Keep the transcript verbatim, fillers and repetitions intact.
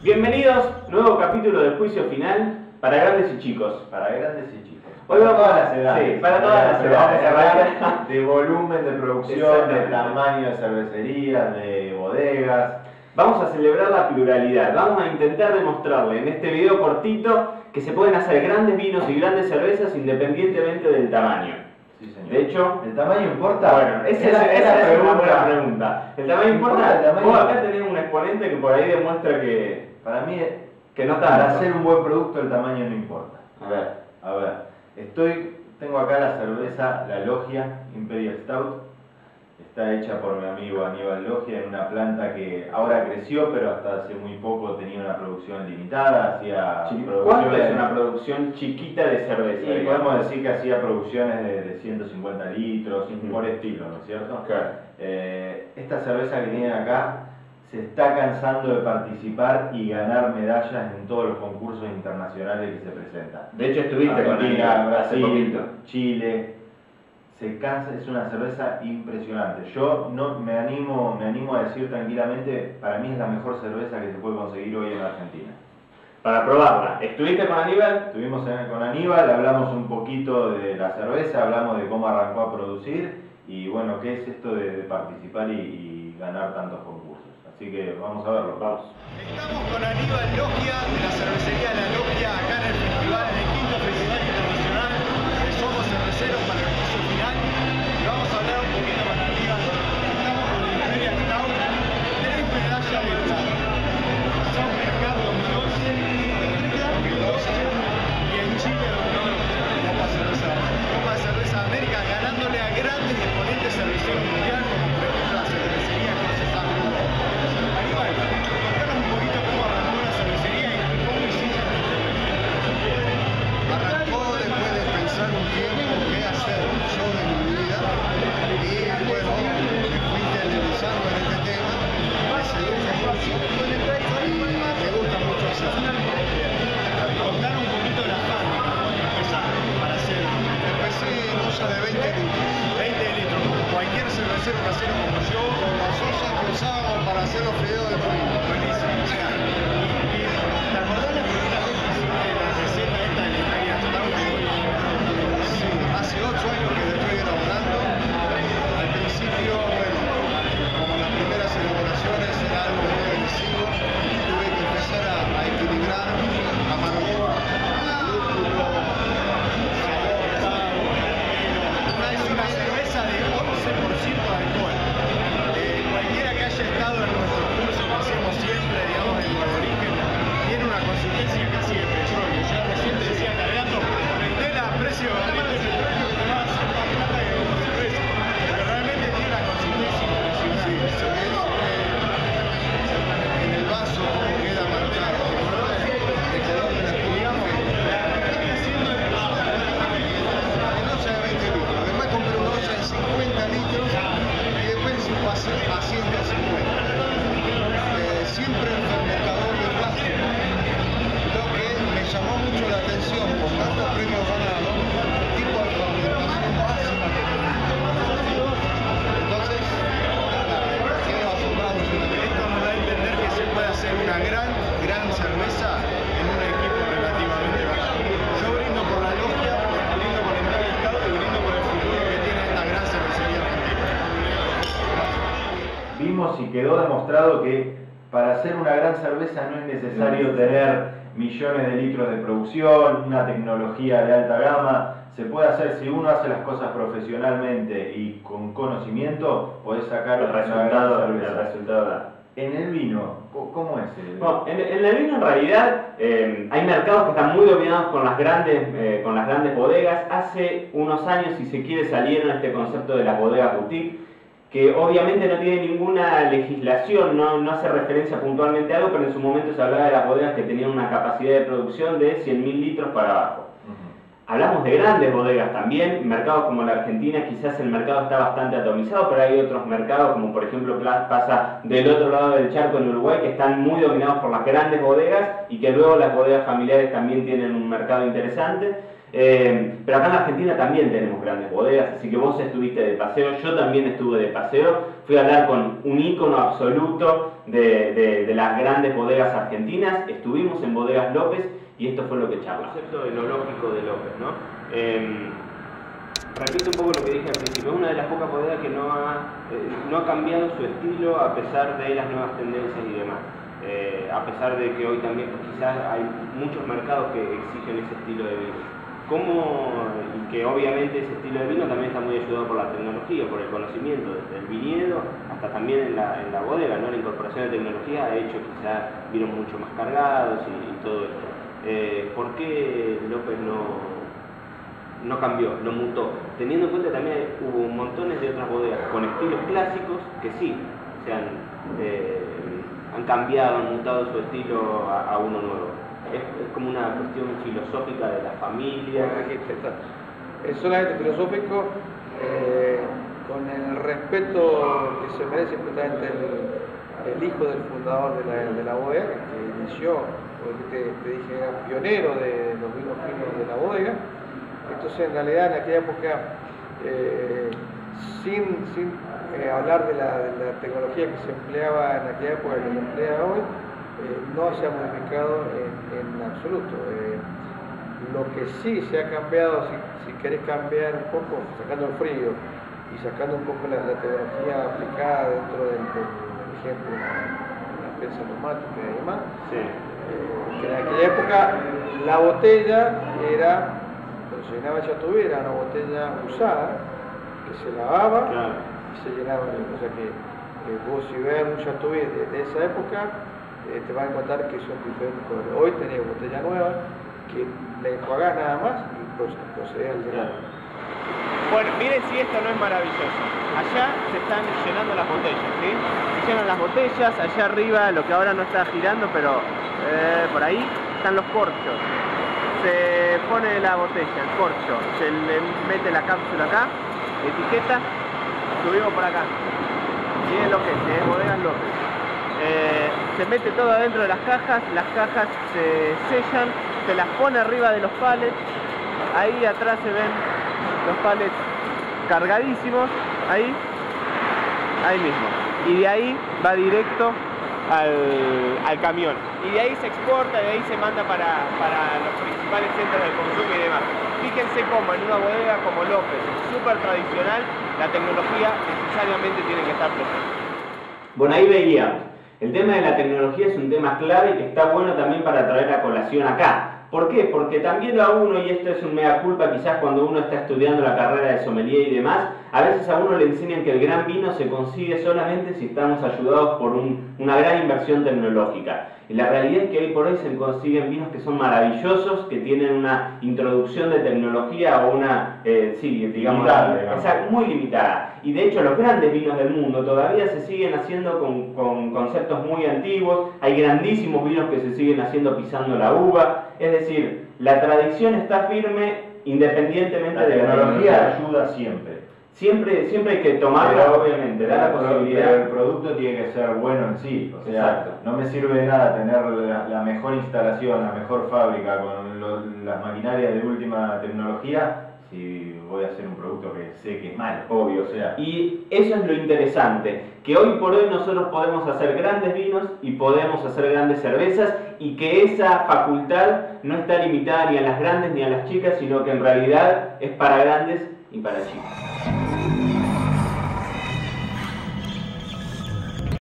Bienvenidos, nuevo capítulo del juicio final para grandes y chicos. Para grandes y chicos. Hoy vamos para todas las edades. Sí, para todas las edades. Vamos a hablar de volumen de producción, de tamaño de cervecerías, de bodegas. Vamos a celebrar la pluralidad. Vamos a intentar demostrarle en este video cortito que se pueden hacer grandes vinos y grandes cervezas independientemente del tamaño. Sí, señor. De hecho, ¿el tamaño importa? Bueno, esa, esa, esa es una buena pregunta. ¿El tamaño importa? ¿El tamaño? Vos acá tenés un exponente que por ahí demuestra que, para mí, que no tanto. Para hacer un buen producto el tamaño no importa. A ver, a ver. Estoy, tengo acá la cerveza La Loggia Imperial Stout. Está hecha por mi amigo Aníbal Loggia en una planta que ahora creció, pero hasta hace muy poco tenía una producción limitada, hacía producciones, una producción chiquita de cerveza. Sí, y podemos decir que hacía producciones de, de ciento cincuenta litros, uh-huh, por estilo, ¿no es cierto? Claro. Eh, esta cerveza que tienen acá se está cansando de participar y ganar medallas en todos los concursos internacionales que se presentan. De hecho, estuviste con ella, Brasil, Chile. Se cansa, es una cerveza impresionante. Yo no me animo, me animo a decir tranquilamente, para mí es la mejor cerveza que se puede conseguir hoy en Argentina. Para probarla, ¿estuviste con Aníbal? Estuvimos con Aníbal, hablamos un poquito de la cerveza, hablamos de cómo arrancó a producir y bueno, qué es esto de, de participar y, y ganar tantos concursos. Así que vamos a verlo, vamos. Estamos con Aníbal Loggia de la cervecería La Loggia acá en el festival, en el quinto festival internacional de Somos Cerveceros para el Juicio Final. Y vamos a hablar un poquito más arriba. Estamos con el Imperial Stout, tres medallas de oro. San Mercado dos mil once, dos mil doce y en Chile dos mil once. Copa Cerveza, Copa Cerveza América, ganándole a grandes exponentes del servicio mundial. Y quedó demostrado que para hacer una gran cerveza no es necesario tener millones de litros de producción, una tecnología de alta gama. Se puede hacer, si uno hace las cosas profesionalmente y con conocimiento, podés sacar el resultado. El resultado. En el vino, ¿cómo es el vino? Bueno, en, en el vino en realidad eh, hay mercados que están muy dominados con las, grandes, eh, con las grandes bodegas. Hace unos años, si se quiere, salieron este concepto de las bodegas boutique, que obviamente no tiene ninguna legislación, no, no hace referencia puntualmente a algo, pero en su momento se hablaba de las bodegas que tenían una capacidad de producción de cien mil litros para abajo. Uh-huh. Hablamos de grandes bodegas también, mercados como la Argentina, quizás el mercado está bastante atomizado, pero hay otros mercados, como por ejemplo pasa del otro lado del charco en Uruguay, que están muy dominados por las grandes bodegas y que luego las bodegas familiares también tienen un mercado interesante. Eh, pero acá en Argentina también tenemos grandes bodegas, así que vos estuviste de paseo, yo también estuve de paseo, fui a hablar con un ícono absoluto de, de, de las grandes bodegas argentinas, estuvimos en Bodegas López y esto fue lo que charlamos. El concepto enológico de López, ¿no? Eh, repito un poco lo que dije al principio, es una de las pocas bodegas que no ha, eh, no ha cambiado su estilo a pesar de las nuevas tendencias y demás. Eh, a pesar de que hoy también pues, quizás hay muchos mercados que exigen ese estilo de vino. Como, y que obviamente ese estilo de vino también está muy ayudado por la tecnología, por el conocimiento, desde el viñedo hasta también en la, en la bodega, ¿no? La incorporación de tecnología ha hecho quizás vinos mucho más cargados y, y todo esto. Eh, ¿Por qué López no, no cambió, no mutó? Teniendo en cuenta también hubo montones de otras bodegas con estilos clásicos que sí se han, eh, han cambiado, han mutado su estilo a, a uno nuevo. Es, es como una cuestión filosófica de la familia. Es solamente filosófico, eh, con el respeto que se merece justamente el, el hijo del fundador de la, de la bodega, que inició, porque te, te dije, era pionero de los vinos finos de la bodega. Entonces en realidad en aquella época, eh, sin, sin eh, hablar de la, de la tecnología que se empleaba en aquella época y que se emplea hoy, Eh, no se ha modificado en, en absoluto. Eh, lo que sí se ha cambiado, si, si querés cambiar un poco, sacando el frío y sacando un poco la, la tecnología aplicada dentro del, del, del ejemplo, la prensa automática y demás, sí. eh, que en aquella época la botella era, cuando se llenaba ya tuviera, una botella usada, que se lavaba, claro, y se llenaba. O sea que eh, vos si ves un Chateaubriand de esa época, te van a encontrar que son diferentes colores. Hoy tenés botella nueva que le enjuagás nada más y procedés al llenar. Bueno, miren si esto no es maravilloso. Allá se están llenando las botellas, ¿sí? Se llenan las botellas, allá arriba, lo que ahora no está girando, pero eh, por ahí están los corchos. Se pone la botella, el corcho, se le mete la cápsula acá, etiqueta, subimos por acá. Miren lo que es, ¿eh? Bodegas López. Eh, se mete todo adentro de las cajas, las cajas se sellan, se las pone arriba de los palets, ahí atrás se ven los palets cargadísimos, ahí, ahí mismo, y de ahí va directo al, al camión, y de ahí se exporta, de ahí se manda para, para los principales centros de consumo y demás. Fíjense cómo en una bodega como López, súper tradicional, la tecnología necesariamente tiene que estar presente. Bueno, ahí veíamos. El tema de la tecnología es un tema clave que está bueno también para traer a colación acá. ¿Por qué? Porque también a uno, y esto es un mea culpa quizás cuando uno está estudiando la carrera de sommelier y demás, a veces a uno le enseñan que el gran vino se consigue solamente si estamos ayudados por un, una gran inversión tecnológica. Y la realidad es que hoy por hoy se consiguen vinos que son maravillosos, que tienen una introducción de tecnología o una, eh, sí, digamos, limitada, digamos. Exacto, muy limitada. Y de hecho los grandes vinos del mundo todavía se siguen haciendo con, con conceptos muy antiguos, hay grandísimos vinos que se siguen haciendo pisando la uva, es decir, la tradición está firme independientemente de la tecnología. Ayuda siempre. Siempre, siempre hay que tomarla, pero, obviamente, da la posibilidad. Pero el producto tiene que ser bueno en sí, o sea, exacto, no me sirve de nada tener la, la mejor instalación, la mejor fábrica con lo, las maquinarias de última tecnología, si voy a hacer un producto que sé que es malo, obvio, o sea. Y eso es lo interesante, que hoy por hoy nosotros podemos hacer grandes vinos y podemos hacer grandes cervezas y que esa facultad no está limitada ni a las grandes ni a las chicas, sino que en realidad es para grandes y para chicas.